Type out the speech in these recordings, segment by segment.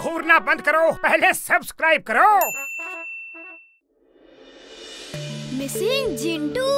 घूरना बंद करो, पहले सब्सक्राइब करो। Missing Jintu.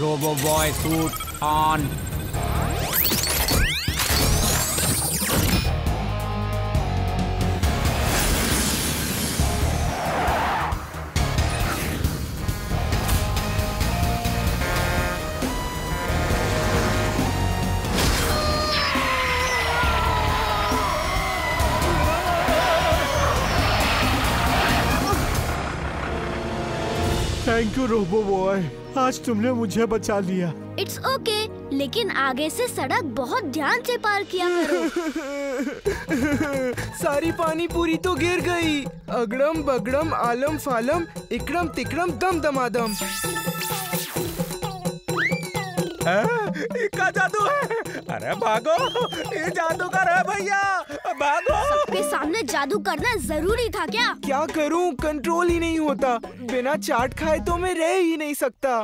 Robot Boy suit on. Thank you robo boy, आज तुमने मुझे बचा लिया। इट्स ओके, लेकिन आगे से सड़क बहुत ध्यान से पार किया करो। सारी पानी पूरी तो गिर गई। अगड़म बगड़म आलम फालम इकड़म तिकड़म दम दमादम। इसका जादू है। अरे भागो, ये जादू कर है भैया, भागो। सबके सामने जादू करना जरूरी था क्या? क्या करूं, कंट्रोल ही नहीं होता। बिना चाट खाए तो मैं रह ही नहीं सकता।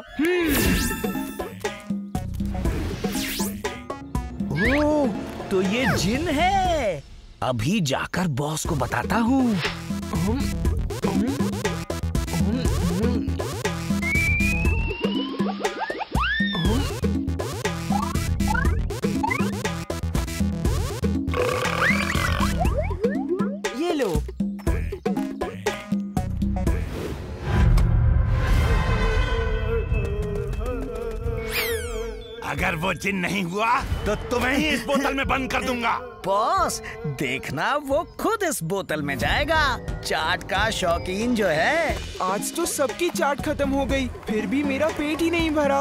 ओ, तो ये जिन है। अभी जाकर बॉस को बताता हूँ। अगर वो जिन नहीं हुआ तो तुम्हें ही इस बोतल में बंद कर दूंगा। बॉस देखना, वो खुद इस बोतल में जाएगा। चाट का शौकीन जो है। आज तो सबकी चाट खत्म हो गई, फिर भी मेरा पेट ही नहीं भरा।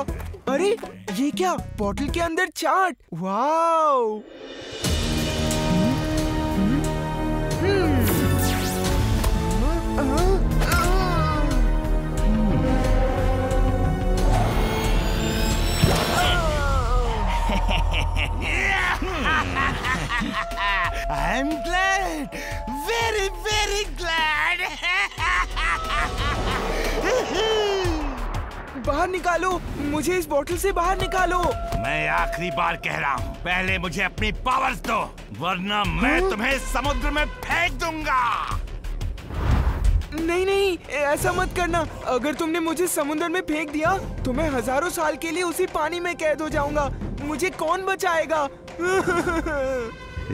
अरे ये क्या, बोतल के अंदर चाट। Wow. I'm glad, very very glad. बाहर निकालो मुझे, इस बोतल से बाहर निकालो। मैं आखिरी बार कह रहा हूँ, पहले मुझे अपनी पावर्स दो, वरना मैं तुम्हें समुद्र में फेंक दूंगा। नहीं नहीं, ऐसा मत करना। अगर तुमने मुझे समुद्र में फेंक दिया तो मैं हजारों साल के लिए उसी पानी में कैद हो जाऊंगा। मुझे कौन बचाएगा?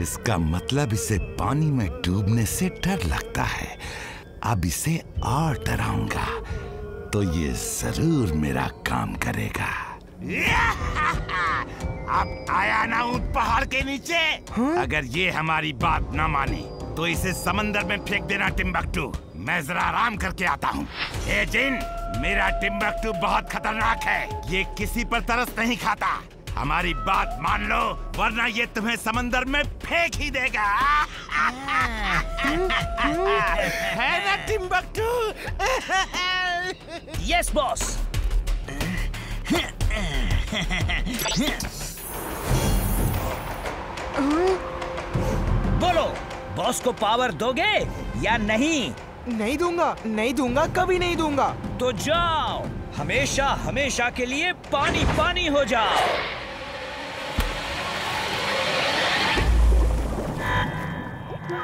इसका मतलब इसे पानी में डूबने से डर लगता है। अब इसे और डराऊंगा तो ये जरूर मेरा काम करेगा। अब आया ना ऊंट पहाड़ के नीचे। अगर ये हमारी बात ना मानी तो इसे समंदर में फेंक देना टिम्बक्टू। मैं जरा आराम करके आता हूँ। ए जिन, मेरा टिम्बक्टू बहुत खतरनाक है, ये किसी पर तरस नहीं खाता। हमारी बात मान लो, वरना ये तुम्हें समंदर में फेंक ही देगा। है ना टिम्बक्टू? Yes boss. बोलो, बॉस को पावर दोगे या नहीं? नहीं दूंगा, नहीं दूंगा, कभी नहीं दूंगा। तो जाओ, हमेशा हमेशा के लिए पानी पानी हो जाओ।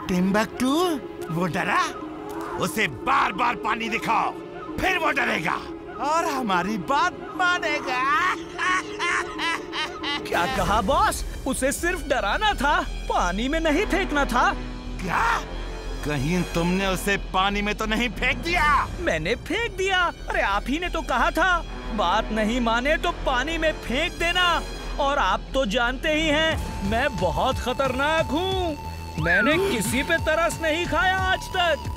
टिम्बक्टू, वो डरा? उसे बार बार पानी दिखाओ, फिर वो डरेगा और हमारी बात मानेगा। क्या कहा बॉस? उसे सिर्फ डराना था, पानी में नहीं फेंकना था। क्या कहीं तुमने उसे पानी में तो नहीं फेंक दिया? मैंने फेंक दिया। अरे आप ही ने तो कहा था, बात नहीं माने तो पानी में फेंक देना। और आप तो जानते ही हैं मैं बहुत खतरनाक हूँ। मैंने किसी पे तरस नहीं खाया आज तक।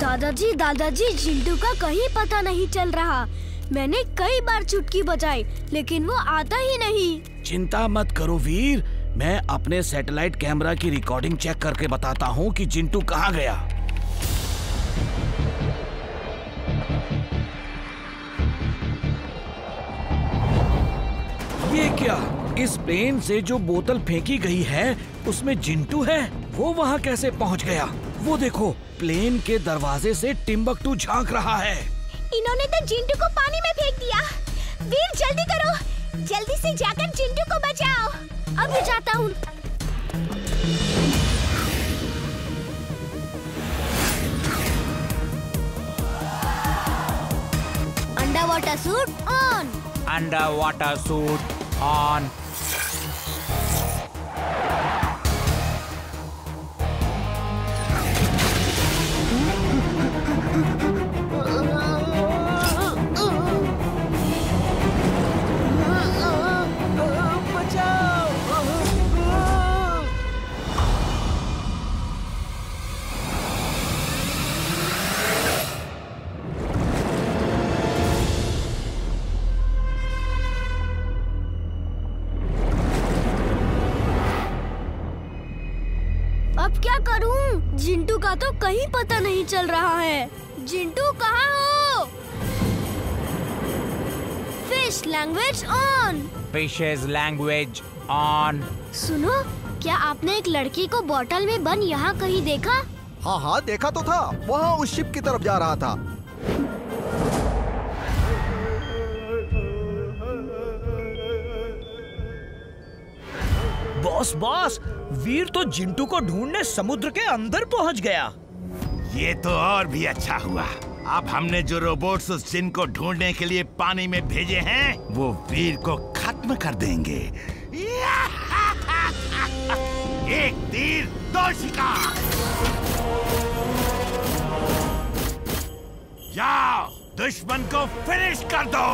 दादाजी दादाजी जिंटू का कहीं पता नहीं चल रहा। मैंने कई बार चुटकी बजाई लेकिन वो आता ही नहीं। चिंता मत करो वीर, मैं अपने सैटेलाइट कैमरा की रिकॉर्डिंग चेक करके बताता हूँ कि जिंटू कहाँ गया। ये क्या, इस प्लेन से जो बोतल फेंकी गई है उसमें जिंटू है? वो वहाँ कैसे पहुँच गया? वो देखो, प्लेन के दरवाजे से टिम्बकटू झांक रहा है। इन्होंने तो जिंटू को पानी में फेंक दिया। वीर जल्दी करो, जल्दी से जाकर जिंटू को बचाओ। अभी जाता हूँ। Underwater suit on. Underwater suit on. तो कहीं पता नहीं चल रहा है। जिंटू कहाँ हो? Fish language on. Fishes language on. सुनो, क्या आपने एक लड़की को बोतल में बंद यहाँ कहीं देखा? हाँ हाँ देखा तो था, वहाँ उस शिप की तरफ जा रहा था। बॉस बॉस, वीर तो जिंटू को ढूंढने समुद्र के अंदर पहुंच गया। ये तो और भी अच्छा हुआ। अब हमने जो रोबोट्स उस जिन को ढूंढने के लिए पानी में भेजे हैं, वो वीर को खत्म कर देंगे। एक तीर दो शिकार। जाओ, दुश्मन को फिनिश कर दो।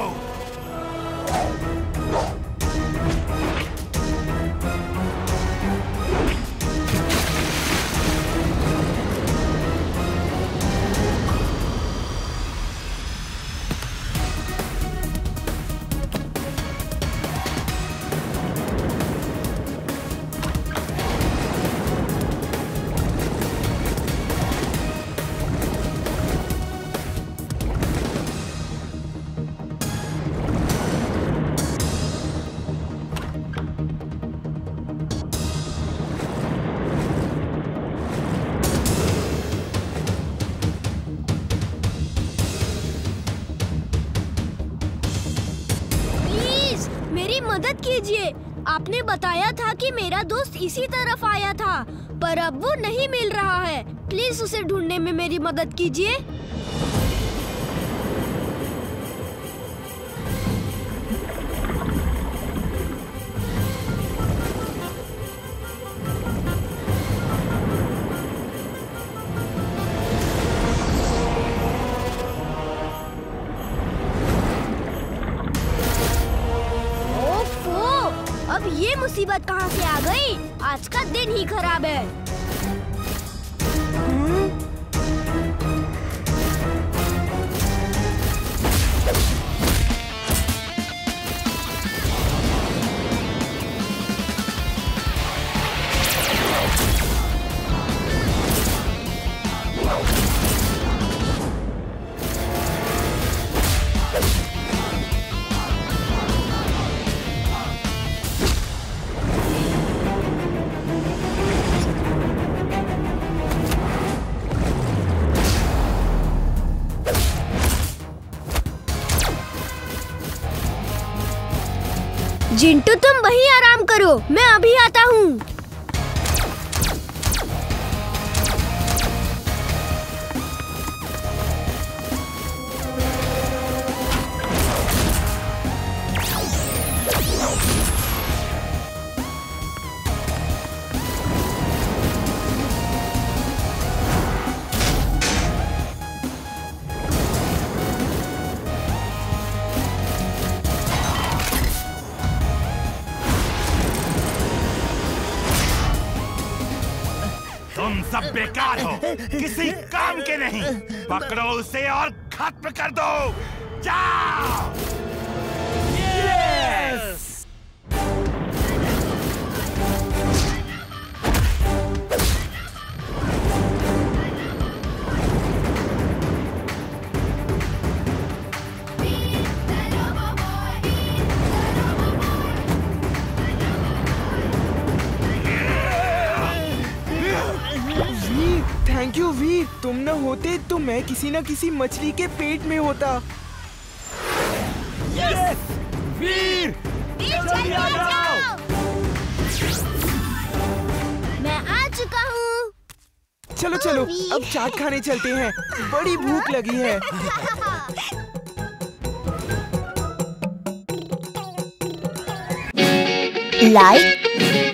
आपने बताया था कि मेरा दोस्त इसी तरफ आया था, पर अब वो नहीं मिल रहा है। प्लीज उसे ढूंढने में मेरी मदद कीजिए। मुसीबत कहाँ से आ गई? आज का दिन ही खराब है। जिंटू तुम वहीं आराम करो, मैं अभी आता हूँ। सब बेकार हो, किसी काम के नहीं। पकड़ो उसे और खत्म कर दो। जाओ। थैंक यू वीर, तुम न होते तो मैं किसी न किसी मछली के पेट में होता। यस वीर, जल्दी आ जाओ। मैं आ चुका हूँ। चलो चलो अब चाट खाने चलते हैं, बड़ी भूख लगी है। लाइक